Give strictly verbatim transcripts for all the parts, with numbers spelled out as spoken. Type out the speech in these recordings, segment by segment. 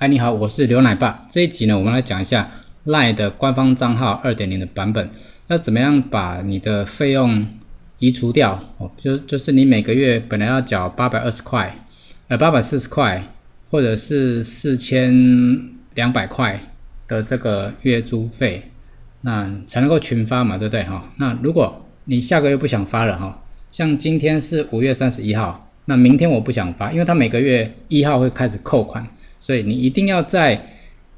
嗨，你好，我是刘奶爸。这一集呢，我们来讲一下 LINE 的官方账号 二点零 的版本，要怎么样把你的费用移除掉？哦，就就是你每个月本来要缴八百二十块，呃， 八百四十块，或者是 四千两百块的这个月租费，那才能够群发嘛，对不对？哈，那如果你下个月不想发了哈，像今天是五月三十一号。 那明天我不想发，因为他每个月一号会开始扣款，所以你一定要在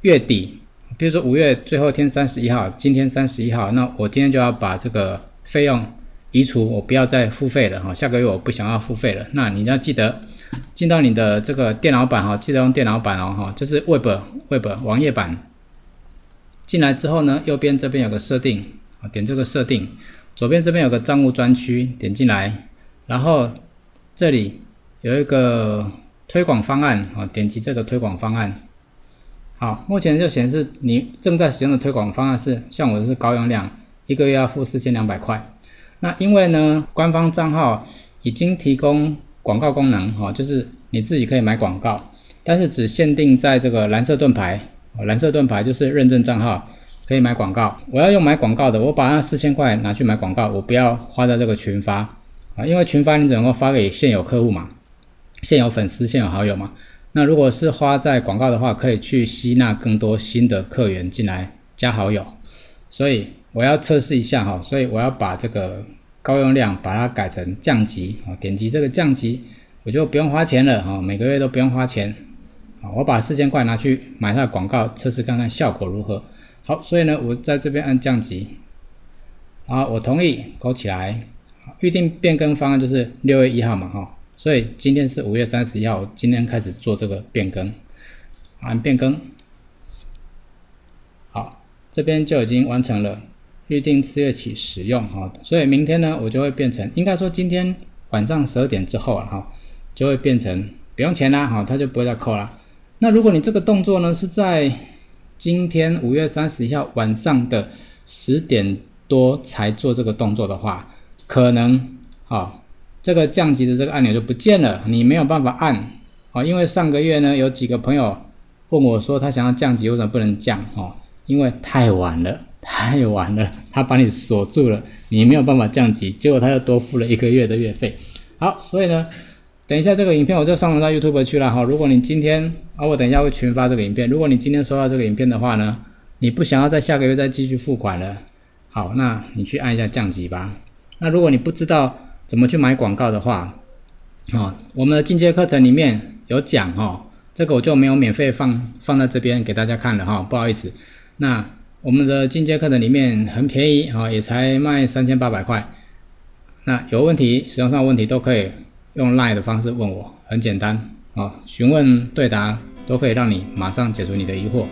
月底，比如说五月最后天三十一号，今天三十一号，那我今天就要把这个费用移除，我不要再付费了哈。下个月我不想要付费了，那你要记得进到你的这个电脑版哈，记得用电脑版哦哈，就是 Web Web 网页版进来之后呢，右边这边有个设定，点这个设定，左边这边有个账务专区，点进来，然后。 这里有一个推广方案啊，点击这个推广方案。好，目前就显示你正在使用的推广方案是，像我是高用量，一个月要付 四千两百块。那因为呢，官方账号已经提供广告功能哈，就是你自己可以买广告，但是只限定在这个蓝色盾牌，蓝色盾牌就是认证账号可以买广告。我要用买广告的，我把那 四千块拿去买广告，我不要花在这个群发。 啊，因为群发你只能够发给现有客户嘛，现有粉丝、现有好友嘛。那如果是花在广告的话，可以去吸纳更多新的客源进来加好友。所以我要测试一下哈，所以我要把这个高用量把它改成降级啊，点击这个降级，我就不用花钱了哈，每个月都不用花钱。啊，我把 四千块拿去买它的广告，测试看看效果如何。好，所以呢，我在这边按降级，啊，我同意，勾起来。 预定变更方案就是六月一号嘛，哈，所以今天是五月三十一号，我今天开始做这个变更，按变更，好，这边就已经完成了，预定次月起使用，哈，所以明天呢，我就会变成，应该说今天晚上十二点之后啊，哈，就会变成不用钱啦，哈，它就不会再扣啦。那如果你这个动作呢是在今天五月三十一号晚上的十点多才做这个动作的话， 可能啊、哦，这个降级的这个按钮就不见了，你没有办法按啊、哦，因为上个月呢有几个朋友问我说他想要降级，为什么不能降哦？因为太晚了，太晚了，他把你锁住了，你没有办法降级，结果他又多付了一个月的月费。好，所以呢，等一下这个影片我就上传到 YouTube 去了哈、哦。如果你今天啊、哦，我等一下会群发这个影片，如果你今天收到这个影片的话呢，你不想要在下个月再继续付款了，好，那你去按一下降级吧。 那如果你不知道怎么去买广告的话，哦，我们的进阶课程里面有讲哦，这个我就没有免费放放在这边给大家看了哈、哦，不好意思。那我们的进阶课程里面很便宜啊、哦，也才卖 三千八百块。那有问题，使用上问题都可以用 LINE 的方式问我，很简单啊、哦，询问对答都可以让你马上解除你的疑惑。